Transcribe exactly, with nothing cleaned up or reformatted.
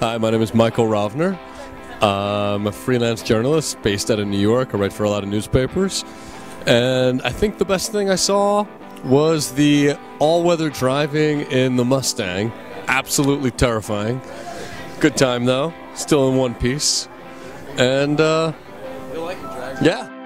Hi, my name is Michael Rovner. I'm a freelance journalist based out of New York. I write for a lot of newspapers. And I think the best thing I saw was the all-weather driving in the Mustang. Absolutely terrifying. Good time, though. Still in one piece. And, uh, yeah.